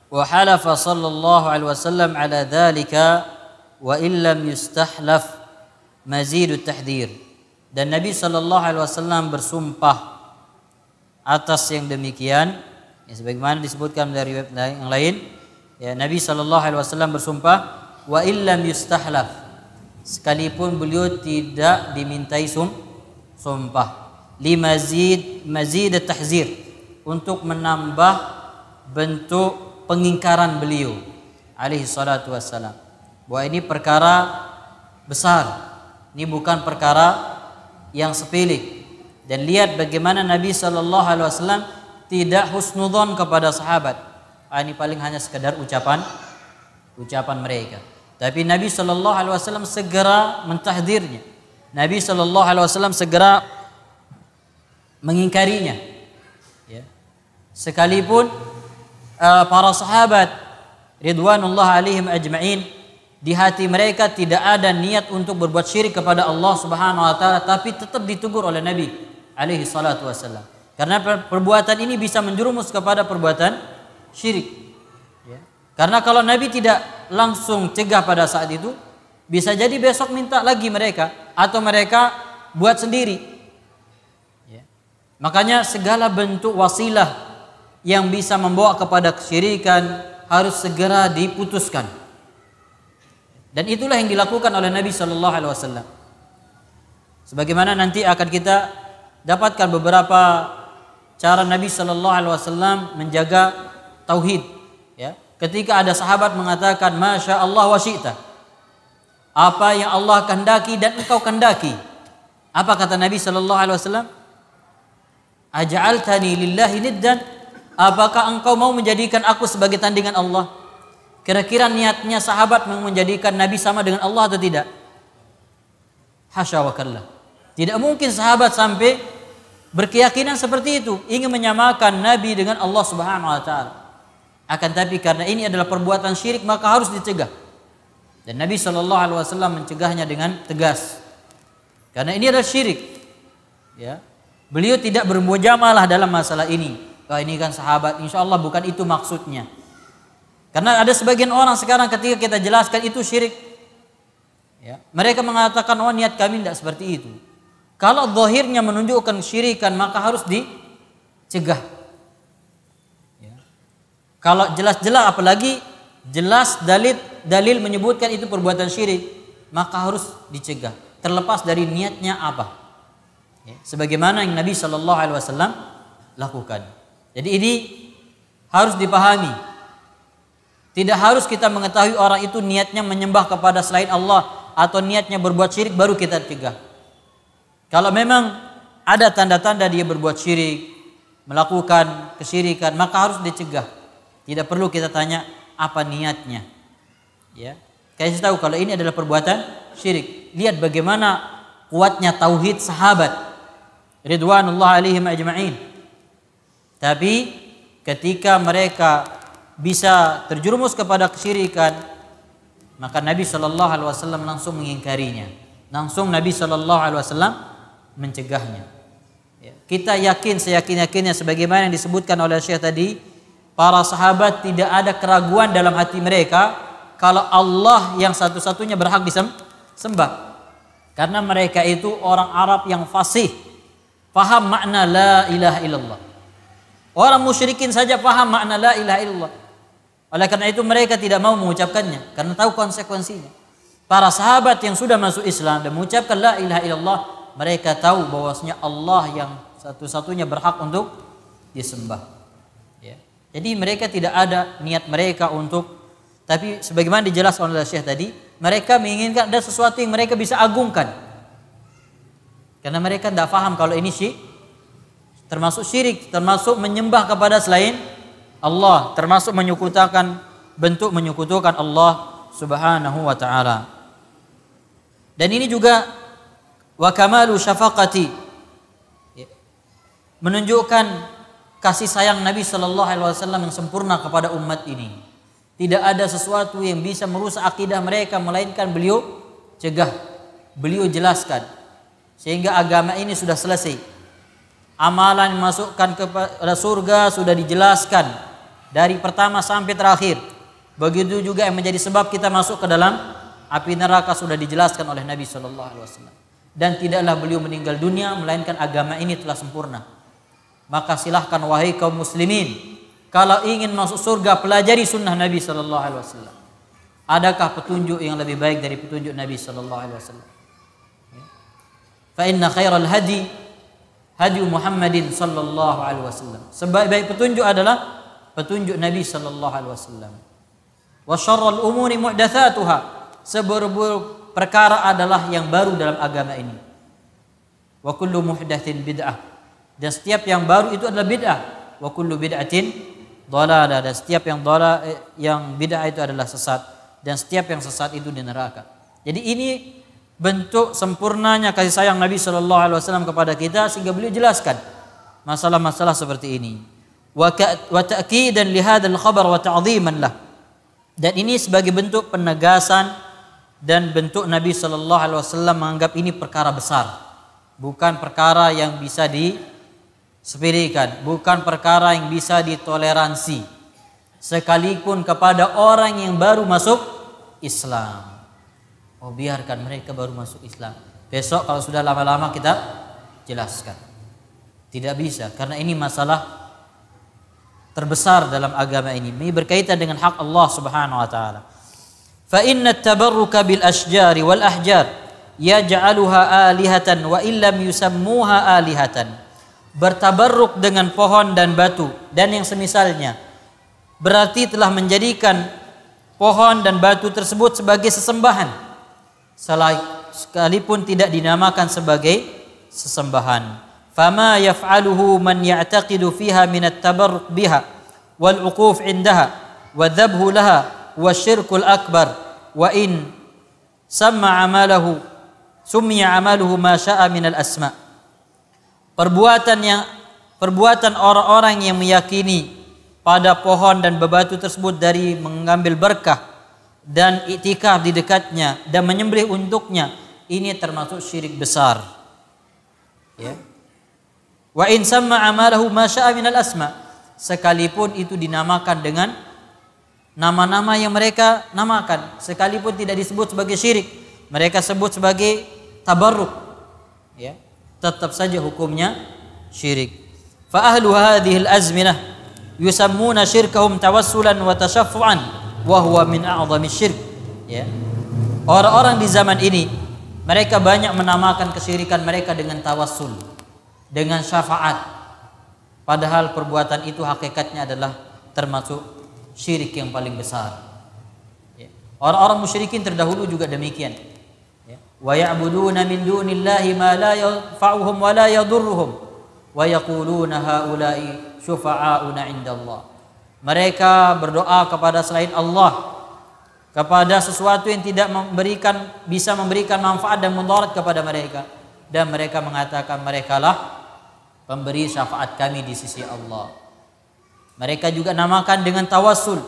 "Wa halafa sallallahu alaihi wasallam ala dzalika wa illam yustahlaf mazidut tahdhir." Dan Nabi sallallahu alaihi wasallam bersumpah atas yang demikian, ya, sebagaimana disebutkan dari riwayat yang lain, ya, Nabi sallallahu alaihi wasallam bersumpah, "Wa illam yustahlaf." Sekalipun beliau tidak dimintai sumpah, mazid at-tahzir, untuk menambah bentuk pengingkaran beliau alaihi salatu wassalam, bahwa ini perkara besar, ini bukan perkara yang sepele. Dan lihat bagaimana Nabi sallallahu alaihi wasallam tidak husnudzon kepada sahabat. Ini paling hanya sekedar ucapan mereka, tapi Nabi sallallahu alaihi wasallam segera mentahdirnya. Nabi SAW segera mengingkarinya, ya. Sekalipun para sahabat ridwanullah alaihim ajma'in di hati mereka tidak ada niat untuk berbuat syirik kepada Allah Subhanahu wa taala, tapi tetap ditegur oleh Nabi alaihi salatu wasallam, karena perbuatan ini bisa menjerumus kepada perbuatan syirik, ya. Karena kalau Nabi tidak langsung cegah pada saat itu, bisa jadi besok minta lagi mereka, atau mereka buat sendiri. Ya. Makanya segala bentuk wasilah yang bisa membawa kepada kesyirikan harus segera diputuskan. Dan itulah yang dilakukan oleh Nabi Shallallahu Alaihi Wasallam. Sebagaimana nanti akan kita dapatkan beberapa cara Nabi Shallallahu Alaihi Wasallam menjaga tauhid. Ya. Ketika ada sahabat mengatakan, "Masya Allah wa syi'ta." Apa yang Allah kehendaki dan engkau kehendaki. Apa kata Nabi SAW? Aja'altani lillahi niddan. Apakah engkau mau menjadikan aku sebagai tandingan Allah? Kira-kira niatnya sahabat menjadikan Nabi sama dengan Allah atau tidak? Hasya wa kallah. Tidak mungkin sahabat sampai berkeyakinan seperti itu, ingin menyamakan Nabi dengan Allah Subhanahu wa taala. Akan tapi karena ini adalah perbuatan syirik maka harus dicegah. Dan Nabi Shallallahu alaihi wasallam mencegahnya dengan tegas. Karena ini adalah syirik. Ya. Beliau tidak bermujamalah dalam masalah ini. Wah, ini kan sahabat, insya Allah bukan itu maksudnya. Karena ada sebagian orang sekarang ketika kita jelaskan itu syirik. Ya. Mereka mengatakan, oh niat kami tidak seperti itu. Kalau zahirnya menunjukkan syirikan maka harus dicegah. Ya. Kalau jelas-jelas apalagi jelas dalil menyebutkan itu perbuatan syirik maka harus dicegah. Terlepas dari niatnya apa. Ya. Sebagaimana yang Nabi Shallallahu Alaihi Wasallam lakukan. Jadi ini harus dipahami. Tidak harus kita mengetahui orang itu niatnya menyembah kepada selain Allah atau niatnya berbuat syirik baru kita cegah. Kalau memang ada tanda-tanda dia berbuat syirik, melakukan kesyirikan, maka harus dicegah. Tidak perlu kita tanya apa niatnya. Ya. Kita tahu kalau ini adalah perbuatan syirik. Lihat bagaimana kuatnya tauhid sahabat ridwanullah alaihim ajma'in. Tapi ketika mereka bisa terjerumus kepada kesyirikan, maka Nabi Shallallahu alaihi wasallam langsung mengingkarinya. Langsung Nabi Shallallahu alaihi wasallam mencegahnya. Kita yakin, seyakin-yakinnya sebagaimana yang disebutkan oleh Syekh tadi, para sahabat tidak ada keraguan dalam hati mereka kalau Allah yang satu-satunya berhak disembah. Karena mereka itu orang Arab yang fasih, paham makna la ilaha illallah. Orang musyrikin saja paham makna la ilaha illallah. Oleh karena itu mereka tidak mau mengucapkannya karena tahu konsekuensinya. Para sahabat yang sudah masuk Islam dan mengucapkan la ilaha illallah, mereka tahu bahwasanya Allah yang satu-satunya berhak untuk disembah. Ya. Jadi mereka tidak ada niat mereka untuk, tapi sebagaimana dijelaskan oleh Syekh tadi, mereka menginginkan ada sesuatu yang mereka bisa agungkan. Karena mereka tidak paham kalau ini termasuk syirik, termasuk menyembah kepada selain Allah, termasuk menyekutukan, bentuk menyekutukan Allah Subhanahu wa taala. Dan ini juga wa kamalu syafaqati, menunjukkan kasih sayang Nabi Shallallahu alaihi wasallam yang sempurna kepada umat ini. Tidak ada sesuatu yang bisa merusak akidah mereka melainkan beliau cegah, beliau jelaskan sehingga agama ini sudah selesai. Amalan yang masukkan kepada surga sudah dijelaskan dari pertama sampai terakhir. Begitu juga yang menjadi sebab kita masuk ke dalam api neraka sudah dijelaskan oleh Nabi Shallallahu alaihi wasallam. Dan tidaklah beliau meninggal dunia melainkan agama ini telah sempurna. Maka silahkan wahai kaum muslimin, kalau ingin masuk surga pelajari sunnah Nabi Shallallahu alaihi wasallam. Adakah petunjuk yang lebih baik dari petunjuk Nabi Shallallahu alaihi wasallam? Fa inna khairal hadi hadi Muhammadin sallallahu alaihi wasallam. Sebaik-baik petunjuk adalah petunjuk Nabi Shallallahu alaihi wasallam. Wa syarrul umuri muhdatsatuha, seburuk-buruk perkara adalah yang baru dalam agama ini. Wa kullu muhdatsin bid'ah, dan setiap yang baru itu adalah bid'ah. Wa kullu bid'atin dhalalah, dan setiap yang bid'ah itu adalah sesat, dan setiap yang sesat itu di neraka. Jadi ini bentuk sempurnanya kasih sayang Nabi Shallallahu alaihi wasallam kepada kita sehingga beliau jelaskan masalah-masalah seperti ini. Wa ta'kidan li hadzal khabar wa ta'dhiman lah. Dan ini sebagai bentuk penegasan dan bentuk Nabi Shallallahu alaihi wasallam menganggap ini perkara besar, bukan perkara yang bisa disepelekan, bukan perkara yang bisa ditoleransi sekalipun kepada orang yang baru masuk Islam. Oh, biarkan mereka baru masuk Islam. Besok kalau sudah lama-lama kita jelaskan. Tidak bisa, karena ini masalah terbesar dalam agama ini. Ini berkaitan dengan hak Allah Subhanahu wa taala. Fa inna at-tabarruka bil ashjari wal ahjar yaj'aluha alihatan wa illam yusammuha alihatan. Bertabarruk dengan pohon dan batu dan yang semisalnya berarti telah menjadikan pohon dan batu tersebut sebagai sesembahan, sekalipun tidak dinamakan sebagai sesembahan. Fama yaf'aluhu man ya'taqidu fiha min at-tabarruk biha wal 'uquf 'indaha wa dhabhu laha wa syirkul akbar wa in samma 'amalahu summiya 'amaluhu ma syaa min al-asma. Perbuatan orang-orang yang meyakini pada pohon dan bebatu tersebut dari mengambil berkah dan iktikaf di dekatnya dan menyembelih untuknya, ini termasuk syirik besar. Ya. Wa in samma amalahu ma syaa minal asma, sekalipun itu dinamakan dengan nama-nama yang mereka namakan, sekalipun tidak disebut sebagai syirik, mereka sebut sebagai tabarruk. Ya. Tetap saja hukumnya syirik. Fa ahlu hadhil azminah yusammuna syirkahum tawassulan wa tashafu'an wa huwa min a'zami syirk. Ya. Orang-orang di zaman ini mereka banyak menamakan kesyirikan mereka dengan tawassul, dengan syafaat. Padahal perbuatan itu hakikatnya adalah termasuk syirik yang paling besar. Ya. Orang-orang musyrikin terdahulu juga demikian. Wa ya'buduna min dunillahi ma la yanfa'uhum wa la yadurruhum wa yaquluna haula'i syufa'auna indallah. Mereka berdoa kepada selain Allah, kepada sesuatu yang tidak bisa memberikan manfaat dan mudarat kepada mereka, dan mereka mengatakan merekalah pemberi syafaat kami di sisi Allah. Mereka juga namakan dengan tawassul,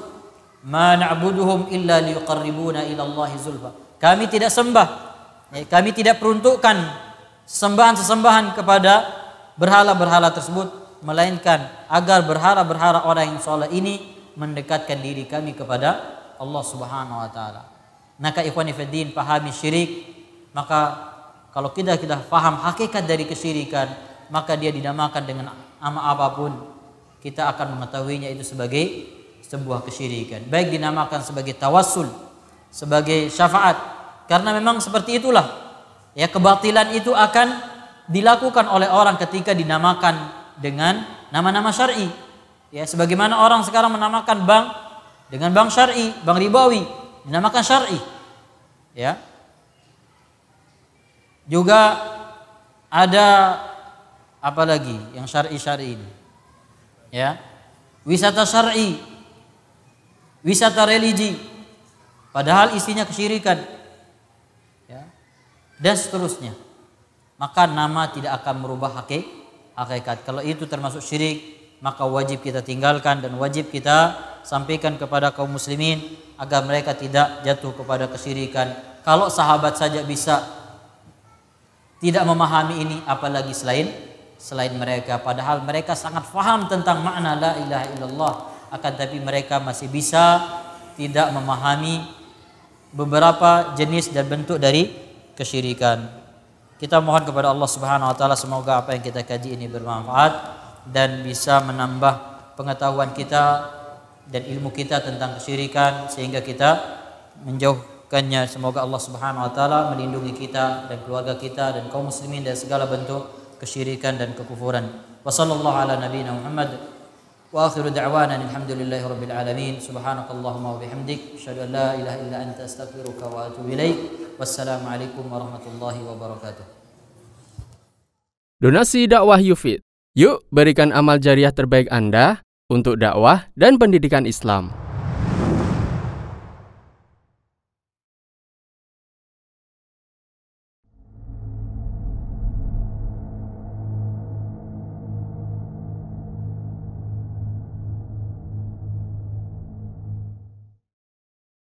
ma na'buduhum illa liqarribuna ila Allahi zulfa. Kami tidak sembah, kami tidak peruntukkan sesembahan-sesembahan kepada berhala-berhala tersebut, melainkan agar berharap-berharap orang yang soleh ini mendekatkan diri kami kepada Allah Subhanahu Wa Taala. Maka ikhwani fiddin, pahami syirik. Maka kalau kita faham hakikat dari kesyirikan, maka dia dinamakan dengan nama apapun, kita akan mengetahuinya itu sebagai sebuah kesyirikan. Baik dinamakan sebagai tawassul, sebagai syafaat, karena memang seperti itulah. Ya, kebatilan itu akan dilakukan oleh orang ketika dinamakan dengan nama-nama syar'i. Ya, sebagaimana orang sekarang menamakan bank dengan bank syar'i, bank ribawi dinamakan syar'i. Ya. Juga ada apa lagi yang syar'i ini? Ya. Wisata syar'i, wisata religi, padahal isinya kesyirikan. Ya. Dan seterusnya. Maka nama tidak akan merubah hakikat. Kalau itu termasuk syirik, maka wajib kita tinggalkan dan wajib kita sampaikan kepada kaum muslimin agar mereka tidak jatuh kepada kesyirikan. Kalau sahabat saja bisa tidak memahami ini, apalagi selain mereka. Padahal mereka sangat faham tentang makna la ilaha illallah, akan tapi mereka masih bisa tidak memahami beberapa jenis dan bentuk dari kesyirikan. Kita mohon kepada Allah Subhanahu Wa Taala semoga apa yang kita kaji ini bermanfaat dan bisa menambah pengetahuan kita dan ilmu kita tentang kesyirikan sehingga kita menjauhkannya. Semoga Allah Subhanahu Wa Taala melindungi kita dan keluarga kita dan kaum muslimin dari segala bentuk kesyirikan dan kekufuran. Wassallallahu ala nabiyina Muhammad wa akhiru da'wana alhamdulillahirabbil alamin. Subhanakallahumma wa bihamdik, asyhadu an la ilaha illa anta, astaghfiruka wa atubu ilaik. Wassalamualaikum warahmatullahi wabarakatuh. Donasi dakwah Yufid. Yuk berikan amal jariah terbaik Anda untuk dakwah dan pendidikan Islam.